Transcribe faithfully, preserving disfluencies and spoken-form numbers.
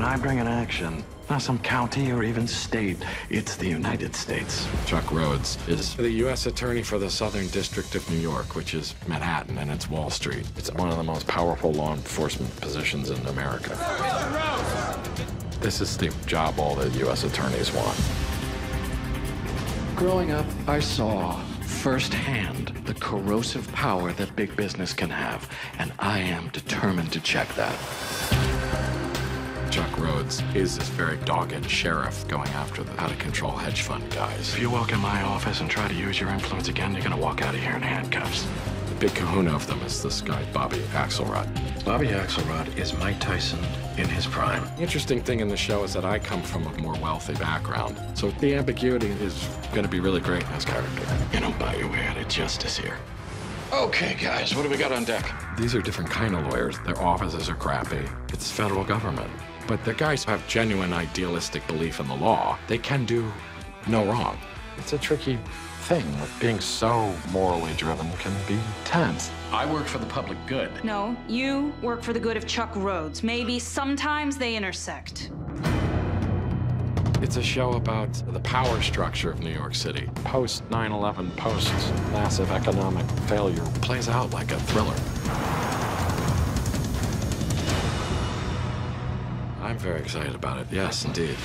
When I bring an action, not some county or even state, it's the United States. Chuck Rhodes is the U S attorney for the Southern District of New York, which is Manhattan, and it's Wall Street. It's one of the most powerful law enforcement positions in America. This is the job all the U S attorneys want. Growing up, I saw firsthand the corrosive power that big business can have, and I am determined to check that. Chuck Rhodes is this very dogged sheriff going after the out-of-control hedge fund guys. If you walk in my office and try to use your influence again, you're gonna walk out of here in handcuffs. The big kahuna of them is this guy, Bobby Axelrod. Bobby Axelrod is Mike Tyson in his prime. The interesting thing in the show is that I come from a more wealthy background, so the ambiguity is gonna be really great in this character. You know, buy your way out of justice here. Okay, guys, what do we got on deck? These are different kind of lawyers. Their offices are crappy. It's federal government. But the guys have genuine idealistic belief in the law. They can do no wrong. It's a tricky thing. Being so morally driven can be tense. I work for the public good. No, you work for the good of Chuck Rhodes. Maybe sometimes they intersect. It's a show about the power structure of New York City. Post nine eleven, post massive economic failure, plays out like a thriller. I'm very excited about it. Yes, indeed.